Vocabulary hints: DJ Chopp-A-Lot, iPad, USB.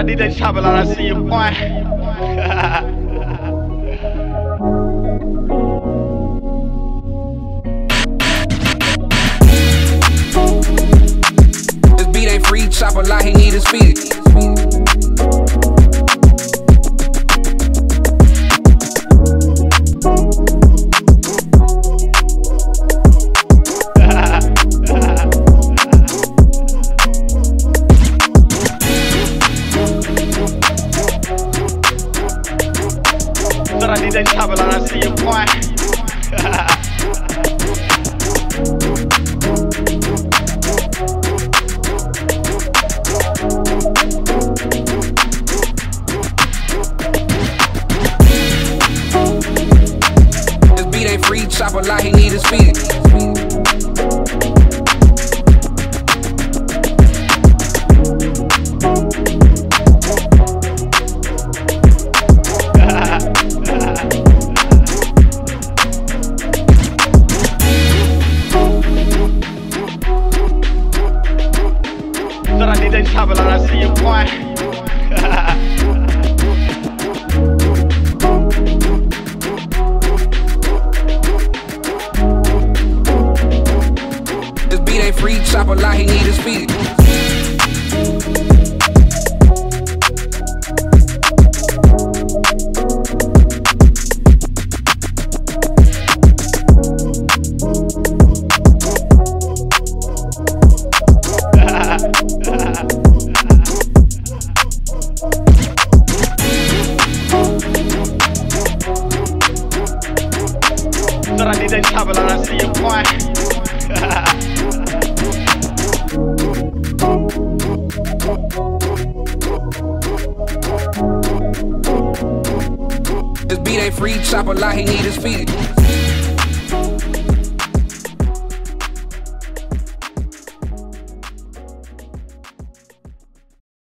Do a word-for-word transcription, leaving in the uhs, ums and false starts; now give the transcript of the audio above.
out to D J Chopp-A-Lot, I see you, boy. Free Chopp-A-Lot, he need to speed it. Thought I need that Chopp-A-Lot, I see you, boy. Free Chopp-A-Lot, he need to speed it. Thought I need that Chopp-A-Lot, I see you, boy. Free Chopp-A-Lot, he need to speed it. Thought I need that Chopp-A-Lot, I see you, boy. This beat ain't free, Chopp-A-Lot, he need to speed it.